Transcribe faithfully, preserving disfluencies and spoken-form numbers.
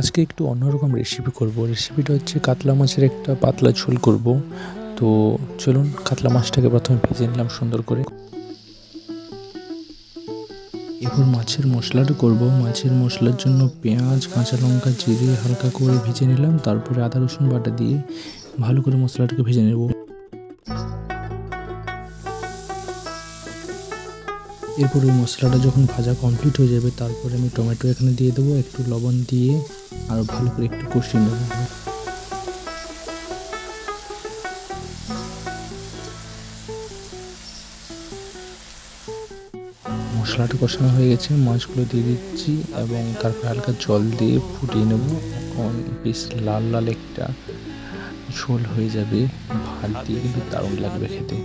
आज के एक अन्यरकम रेसिपि करब। रेसिपिटा हच्छे कातला माछेर एक पातला झोल करब। तो चलुन कातला माछटाके प्रथमे भेजे निलाम सुंदर करे। एरपर माছের মশলাটা করব। মাছের মশলার জন্য পেঁয়াজ কাঁচা লঙ্কা জিরে হালকা করে ভেজে নিলাম। তারপরে আদা রসুন বাটা দিয়ে ভালো করে মশলাটাকে ভেজে নেব। এরপর ওই মশলাটা যখন ভাজা কমপ্লিট হয়ে যাবে তারপরে আমি টমেটো এখানে দিয়ে দেব, একটু লবণ দিয়ে আর ভালো করে একটু কষিয়ে নেব। মশলাটা কষানো হয়ে গেছে, মাছগুলো দিয়ে দিচ্ছি এবং তারপর হালকা জল দিয়ে ফুটিয়ে নেব। এখন বেশ লাল লাল একটা ঝোল হয়ে যাবে, ভাত দিয়ে কিন্তু দারুণ লাগবে খেতে।